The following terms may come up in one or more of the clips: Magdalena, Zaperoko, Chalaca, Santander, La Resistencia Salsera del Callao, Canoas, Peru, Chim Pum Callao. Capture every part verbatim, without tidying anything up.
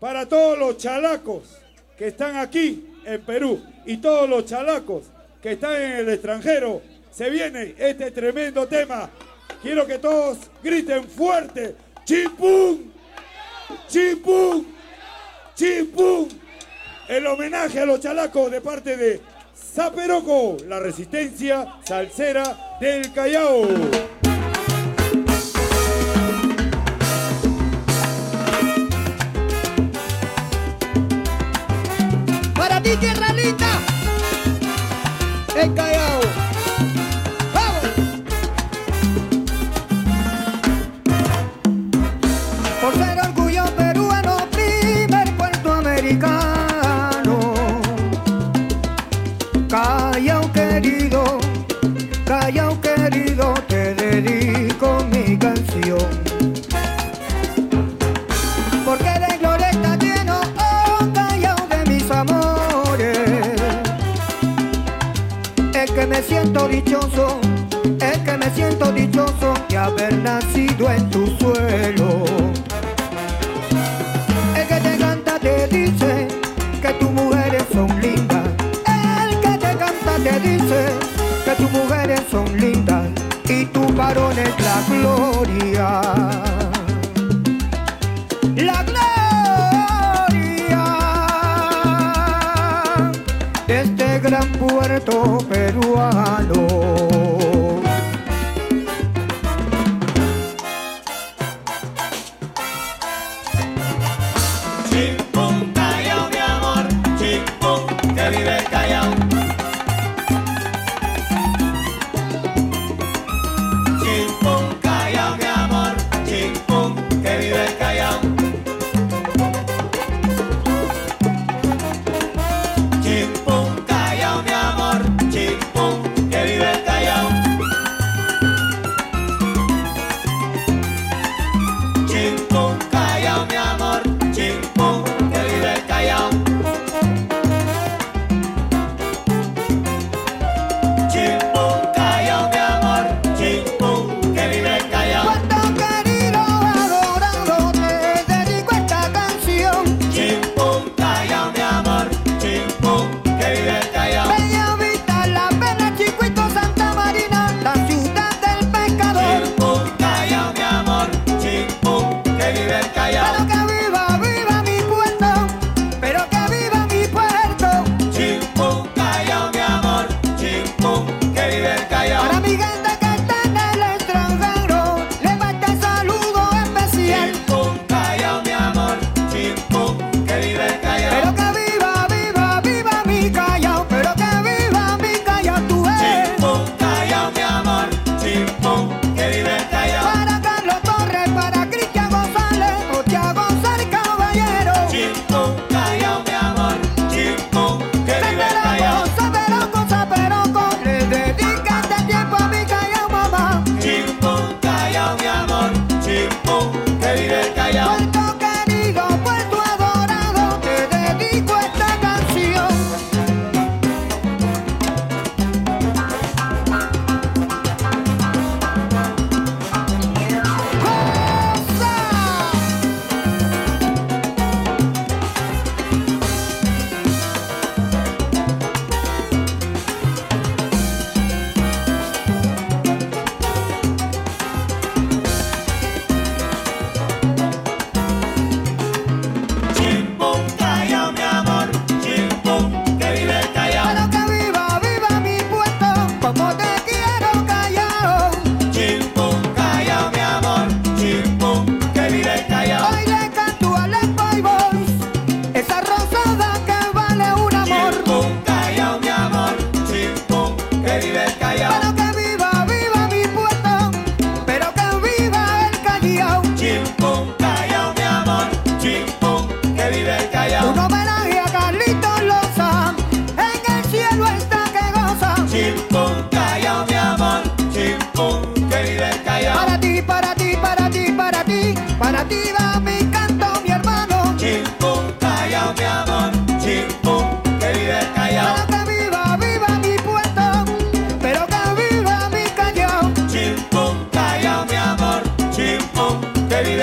para todos los chalacos que están aquí en Perú y todos los chalacos que están en el extranjero, se viene este tremendo tema. Quiero que todos griten fuerte. Chim Pum, Chim Pum, Chim Pum. El homenaje a los chalacos de parte de Zaperoko, la resistencia salsera del Callao. Para ti, tierra linda, el Callao. ¡Vamos! Por ser orgullo peruano, primer puerto americano, Callao querido, Callao querido, te dedico mi canción. Me siento dichoso, es que me siento dichoso de haber nacido en tu suelo. El que te canta te dice que tus mujeres son lindas. El que te canta te dice que tus mujeres son lindas y tu varón es la gloria. La gloria de este gran puerto peruano. Que vive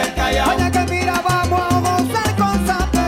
el Callao. Vaya que mira, vamos a gozar con Zaperoko.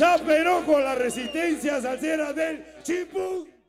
Zaperoko, la resistencia salsera del Chim Pum.